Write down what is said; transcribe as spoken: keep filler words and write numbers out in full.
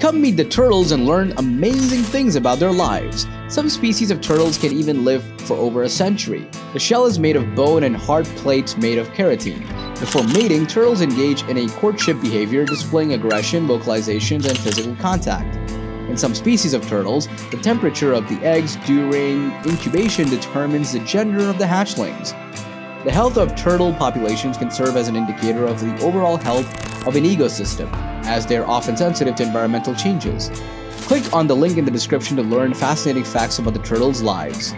Come meet the turtles and learn amazing things about their lives. Some species of turtles can even live for over a century. The shell is made of bone and hard plates made of keratin. Before mating, turtles engage in a courtship behavior, displaying aggression, vocalizations, and physical contact. In some species of turtles, the temperature of the eggs during incubation determines the gender of the hatchlings. The health of turtle populations can serve as an indicator of the overall health of an ecosystem, as they are often sensitive to environmental changes. Click on the link in the description to learn fascinating facts about the turtles' lives.